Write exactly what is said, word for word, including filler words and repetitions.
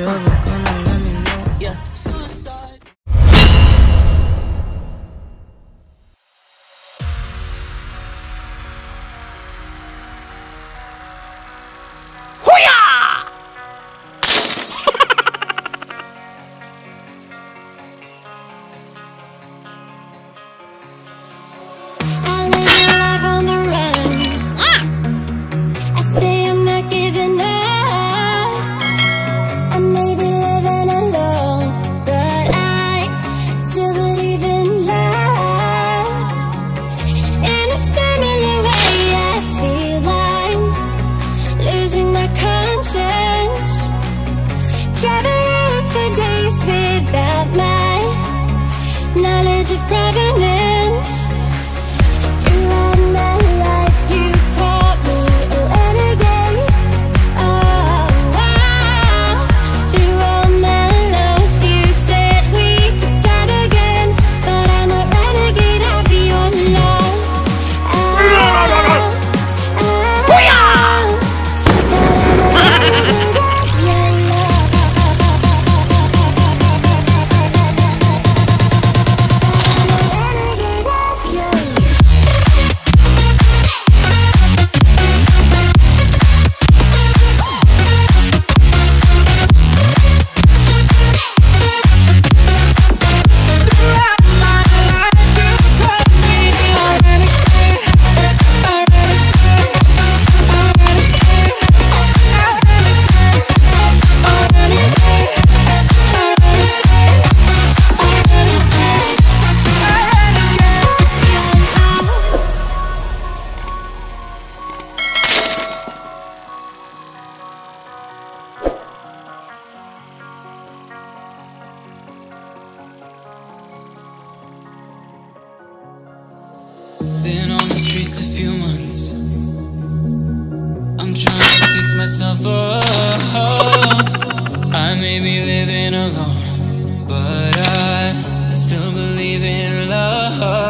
you ever gonna let me know? Yeah, suicide. Knowledge of provenance. You are my life, you caught me any day. Oh, wow. Through all my lows, you said we could start again. But I'm a renegade of your love. Oh, oh, oh, oh, oh. Been on the streets a few months. I'm trying to pick myself up. I may be living alone, but I still believe in love.